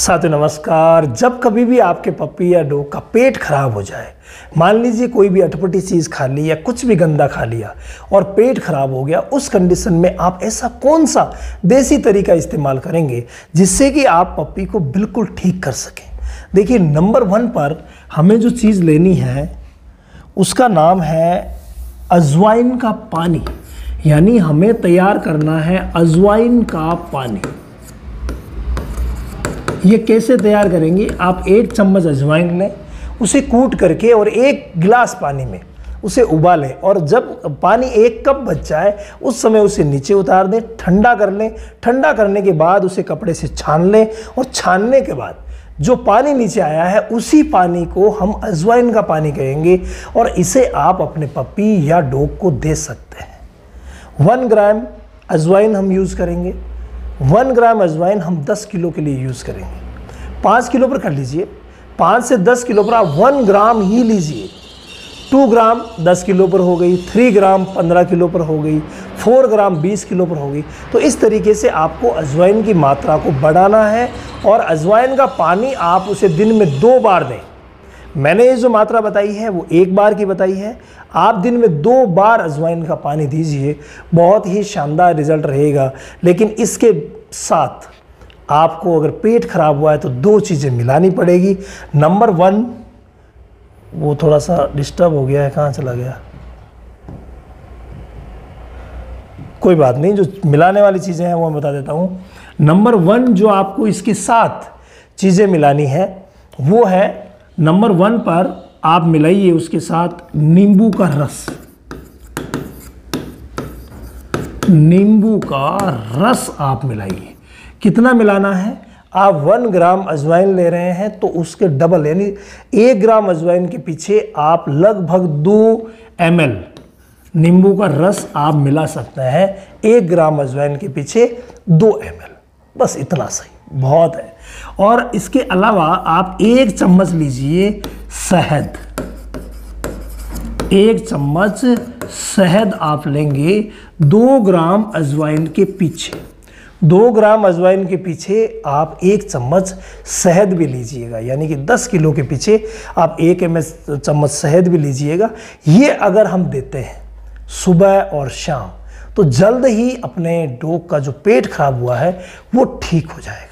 साथियों नमस्कार। जब कभी भी आपके पप्पी या डॉग का पेट खराब हो जाए, मान लीजिए कोई भी अटपटी चीज़ खा ली या कुछ भी गंदा खा लिया और पेट खराब हो गया, उस कंडीशन में आप ऐसा कौन सा देसी तरीका इस्तेमाल करेंगे जिससे कि आप पप्पी को बिल्कुल ठीक कर सकें। देखिए, नंबर 1 पर हमें जो चीज़ लेनी है उसका नाम है अजवाइन का पानी, यानी हमें तैयार करना है अजवाइन का पानी। ये कैसे तैयार करेंगे? आप 1 चम्मच अजवाइन लें, उसे कूट करके और 1 गिलास पानी में उसे उबालें और जब पानी 1 कप बच जाए उस समय उसे नीचे उतार दें, ठंडा कर लें। ठंडा करने के बाद उसे कपड़े से छान लें और छानने के बाद जो पानी नीचे आया है उसी पानी को हम अजवाइन का पानी कहेंगे और इसे आप अपने पप्पी या डॉग को दे सकते हैं। 1 ग्राम अजवाइन हम यूज़ करेंगे। 1 ग्राम अजवाइन हम 10 किलो के लिए यूज़ करेंगे। 5 किलो पर कर लीजिए, 5 से 10 किलो पर आप 1 ग्राम ही लीजिए। 2 ग्राम 10 किलो पर हो गई, 3 ग्राम 15 किलो पर हो गई, 4 ग्राम 20 किलो पर हो गई। तो इस तरीके से आपको अजवाइन की मात्रा को बढ़ाना है और अजवाइन का पानी आप उसे दिन में 2 बार दें। मैंने ये जो मात्रा बताई है वो 1 बार की बताई है। आप दिन में 2 बार अजवाइन का पानी दीजिए, बहुत ही शानदार रिजल्ट रहेगा। लेकिन इसके साथ आपको अगर पेट खराब हुआ है तो 2 चीज़ें मिलानी पड़ेगी। नंबर 1, वो थोड़ा सा डिस्टर्ब हो गया है, कहाँ चला गया, कोई बात नहीं, जो मिलाने वाली चीज़ें हैं वो मैं बता देता हूँ। नंबर 1 जो आपको इसके साथ चीज़ें मिलानी है वो है, नंबर 1 पर आप मिलाइए उसके साथ नींबू का रस। नींबू का रस आप मिलाइए। कितना मिलाना है? आप 1 ग्राम अजवाइन ले रहे हैं तो उसके डबल, यानी 1 ग्राम अजवाइन के पीछे आप लगभग 2 ml नींबू का रस आप मिला सकते हैं। 1 ग्राम अजवाइन के पीछे 2 ml, बस इतना सही, बहुत है। और इसके अलावा आप 1 चम्मच लीजिए शहद। 1 चम्मच शहद आप लेंगे 2 ग्राम अजवाइन के पीछे। 2 ग्राम अजवाइन के पीछे आप 1 चम्मच शहद भी लीजिएगा, यानी कि 10 किलो के पीछे आप 1 चम्मच शहद भी लीजिएगा। ये अगर हम देते हैं सुबह और शाम तो जल्द ही अपने डॉग का जो पेट खराब हुआ है वो ठीक हो जाएगा।